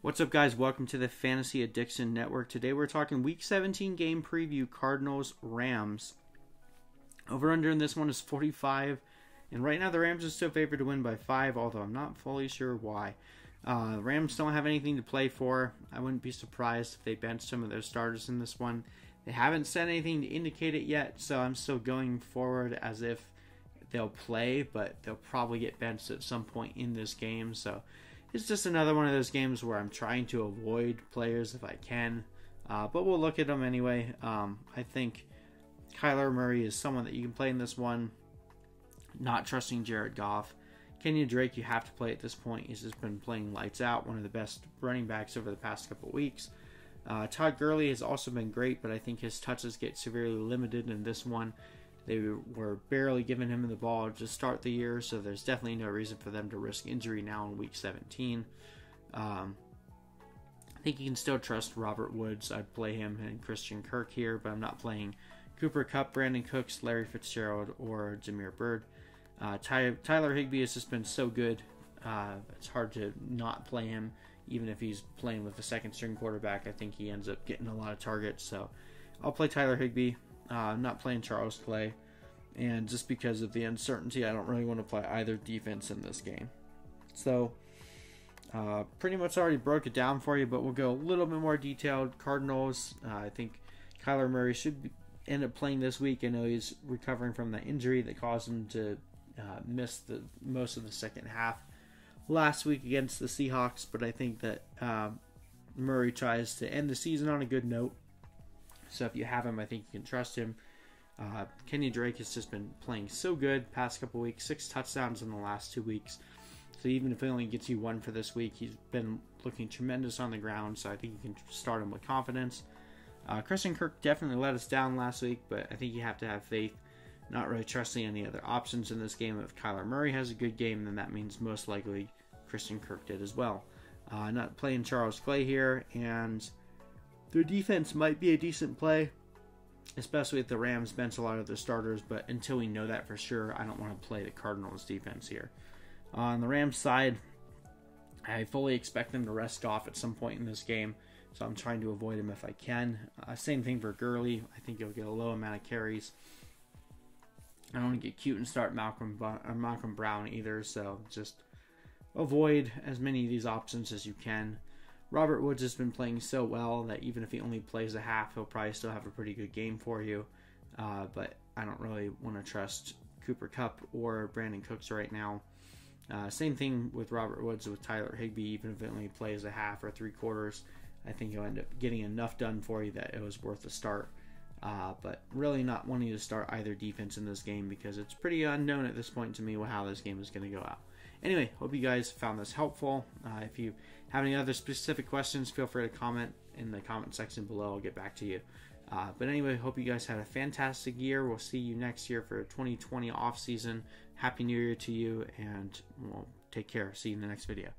What's up, guys? Welcome to the Fantasy Addiction Network. Today we're talking Week 17 game preview, Cardinals-Rams. Over-under in this one is 45, and right now the Rams are still favored to win by 5, although I'm not fully sure why. The Rams don't have anything to play for. I wouldn't be surprised if they benched some of their starters in this one. They haven't said anything to indicate it yet, so I'm still going forward as if they'll play, but they'll probably get benched at some point in this game, so it's just another one of those games where I'm trying to avoid players if I can, but we'll look at them anyway. I think Kyler Murray is someone that you can play in this one, not trusting Jared Goff. Kenyan Drake, you have to play at this point. He's just been playing lights out, one of the best running backs over the past couple weeks. Todd Gurley has also been great, but I think his touches get severely limited in this one. They were barely giving him the ball to start the year, so there's definitely no reason for them to risk injury now in Week 17. I think you can still trust Robert Woods. I'd play him and Christian Kirk here, but I'm not playing Cooper Kupp, Brandin Cooks, Larry Fitzgerald, or Damiere Byrd. Tyler Higbee has just been so good. It's hard to not play him, even if he's playing with a second-string quarterback. I think he ends up getting a lot of targets, so I'll play Tyler Higbee. I'm not playing Charles Clay, and just because of the uncertainty, I don't really want to play either defense in this game. So, pretty much already broke it down for you, but we'll go a little bit more detailed. Cardinals, I think Kyler Murray should end up playing this week. I know he's recovering from the injury that caused him to miss the most of the second half last week against the Seahawks, but I think that Murray tries to end the season on a good note. So if you have him, I think you can trust him. Kenyan Drake has just been playing so good past couple weeks, 6 touchdowns in the last 2 weeks. So even if he only gets you 1 for this week, he's been looking tremendous on the ground. So I think you can start him with confidence. Christian Kirk definitely let us down last week, but I think you have to have faith. Not really trusting any other options in this game. If Kyler Murray has a good game, then that means most likely Christian Kirk did as well. Not playing Charles Clay here, and their defense might be a decent play, especially if the Rams bench a lot of their starters, but until we know that for sure, I don't want to play the Cardinals defense here. On the Rams side, I fully expect them to rest off at some point in this game, so I'm trying to avoid him if I can. Same thing for Gurley. I think he'll get a low amount of carries. I don't want to get cute and start Malcolm Brown either, so just avoid as many of these options as you can. Robert Woods has been playing so well that even if he only plays a half, he'll probably still have a pretty good game for you. But I don't really want to trust Cooper Kupp or Brandin Cooks right now. Same thing with Robert Woods with Tyler Higbee. Even if he only plays a half or 3/4, I think he'll end up getting enough done for you that it was worth a start. But really not wanting to start either defense in this game because it's pretty unknown at this point to me how this game is going to go out. Anyway, hope you guys found this helpful. If you have any other specific questions, feel free to comment in the comment section below. I'll get back to you. But anyway, hope you guys had a fantastic year. We'll see you next year for a 2020 off season. Happy New Year to you, and we'll take care. See you in the next video.